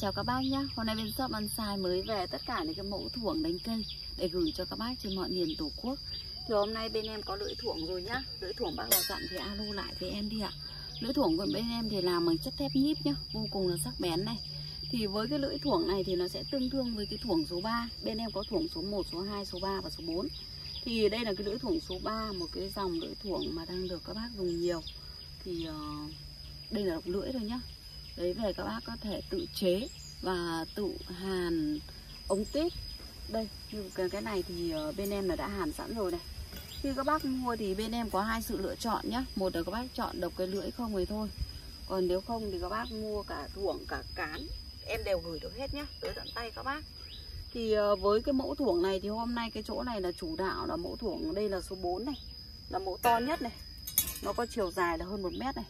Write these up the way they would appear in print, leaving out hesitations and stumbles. Chào các bác nhé, hôm nay bên shop bonsai mới về tất cả những cái mẫu thuổng đánh cây để gửi cho các bác trên mọi miền tổ quốc. Thì hôm nay bên em có lưỡi thuổng rồi nhá, lưỡi thuổng bác nào dặn thì alo lại với em đi ạ. Lưỡi thuổng của bên em thì làm bằng chất thép nhíp nhá, vô cùng là sắc bén này. Thì với cái lưỡi thuổng này thì nó sẽ tương đương với cái thuổng số 3. Bên em có thuổng số 1, số 2, số 3 và số 4. Thì đây là cái lưỡi thuổng số 3, một cái dòng lưỡi thuổng mà đang được các bác dùng nhiều. Thì đây là độc lưỡi thôi nhá. Đấy, về các bác có thể tự chế và tự hàn ống tít. Đây, như cái này thì bên em là đã hàn sẵn rồi này. Khi các bác mua thì bên em có hai sự lựa chọn nhá. Một là các bác chọn độc cái lưỡi không thì thôi. Còn nếu không thì các bác mua cả thuổng, cả cán, em đều gửi được hết nhá, tới tận tay các bác. Thì với cái mẫu thuổng này thì hôm nay cái chỗ này là chủ đạo là mẫu thuổng. Đây là số 4 này, là mẫu to nhất này. Nó có chiều dài là hơn 1 mét này.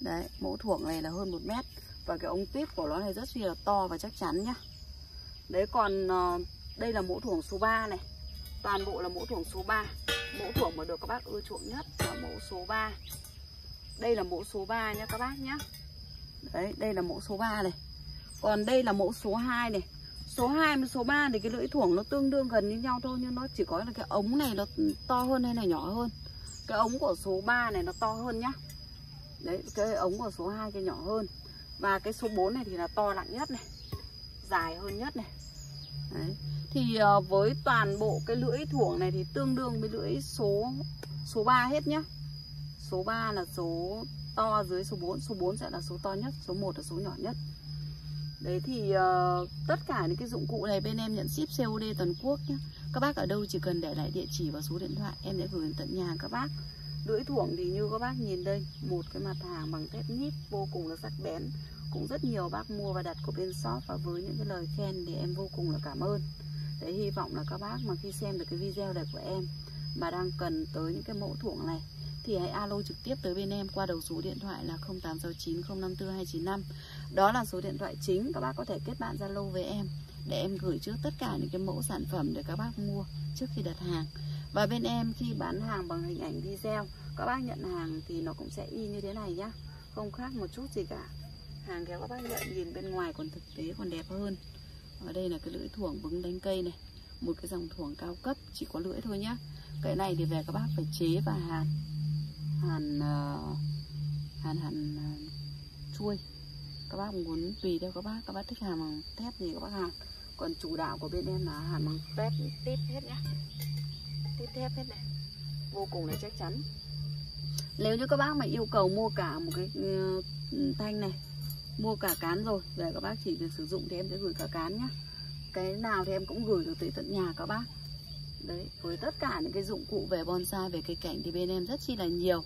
Đấy, mẫu thuổng này là hơn 1 mét. Và cái ống tuyếp của nó này rất là to và chắc chắn nhá. Đấy, còn đây là mẫu thuổng số 3 này. Toàn bộ là mẫu thuổng số 3. Mẫu thuổng mà được các bác ưa chuộng nhất là mẫu số 3. Đây là mẫu số 3 nhá các bác nhá. Đấy, đây là mẫu số 3 này. Còn đây là mẫu số 2 này. Số 2 và số 3 thì cái lưỡi thuổng nó tương đương gần như nhau thôi. Nhưng nó chỉ có là cái ống này nó to hơn hay là nhỏ hơn. Cái ống của số 3 này nó to hơn nhá. Đấy, cái ống của số 2 cái nhỏ hơn. Và cái số 4 này thì là to nặng nhất này, dài hơn nhất này. Đấy. Thì với toàn bộ cái lưỡi thuổng này thì tương đương với lưỡi số 3 hết nhá. Số 3 là số to dưới số 4. Số 4 sẽ là số to nhất, số 1 là số nhỏ nhất. Đấy thì tất cả những cái dụng cụ này bên em nhận ship COD toàn quốc nhé. Các bác ở đâu chỉ cần để lại địa chỉ và số điện thoại, em sẽ gửi đến tận nhà các bác. Lưỡi thuổng thì như các bác nhìn đây, một cái mặt hàng bằng thép nhíp vô cùng là sắc bén. Cũng rất nhiều bác mua và đặt của bên shop, và với những cái lời khen thì em vô cùng là cảm ơn. Đấy, hy vọng là các bác mà khi xem được cái video này của em mà đang cần tới những cái mẫu thuổng này thì hãy alo trực tiếp tới bên em qua đầu số điện thoại là 0869054295. Đó là số điện thoại chính, các bác có thể kết bạn Zalo với em để em gửi trước tất cả những cái mẫu sản phẩm để các bác mua trước khi đặt hàng. Và bên em khi bán hàng bằng hình ảnh video, các bác nhận hàng thì nó cũng sẽ y như thế này nhá, không khác một chút gì cả. Hàng kéo các bác nhận nhìn bên ngoài còn thực tế còn đẹp hơn. Ở đây là cái lưỡi thuổng bứng đánh cây này, một cái dòng thuổng cao cấp chỉ có lưỡi thôi nhá. Cái này thì về các bác phải chế và hàn chuôi. Các bác muốn tùy theo các bác thích hàn bằng thép gì các bác hàn. Còn chủ đạo của bên em là hàn bằng thép tít hết nhá. Tít thép hết này. Vô cùng là chắc chắn. Nếu như các bác mà yêu cầu mua cả một cái thanh này, mua cả cán rồi, để các bác chỉ việc sử dụng thì em sẽ gửi cả cán nhá. Cái nào thì em cũng gửi được tới tận nhà các bác. Đấy, với tất cả những cái dụng cụ về bonsai, về cây cảnh thì bên em rất chi là nhiều.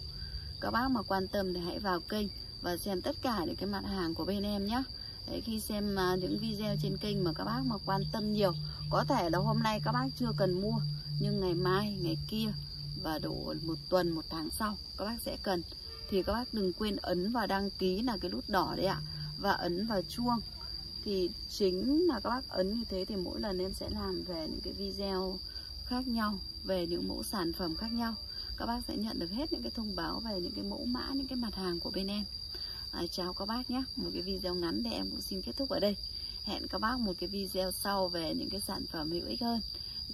Các bác mà quan tâm thì hãy vào kênh và xem tất cả những cái mặt hàng của bên em nhé. Đấy, khi xem những video trên kênh mà các bác mà quan tâm nhiều, có thể là hôm nay các bác chưa cần mua, nhưng ngày mai, ngày kia và độ một tuần, một tháng sau các bác sẽ cần. Thì các bác đừng quên ấn vào đăng ký là cái nút đỏ đấy ạ, và ấn vào chuông. Thì chính là các bác ấn như thế thì mỗi lần em sẽ làm về những cái video khác nhau, về những mẫu sản phẩm khác nhau, các bác sẽ nhận được hết những cái thông báo về những cái mẫu mã, những cái mặt hàng của bên em. Chào các bác nhé, một cái video ngắn để em cũng xin kết thúc ở đây. Hẹn các bác một cái video sau về những cái sản phẩm hữu ích hơn.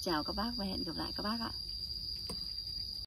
Chào các bác và hẹn gặp lại các bác ạ.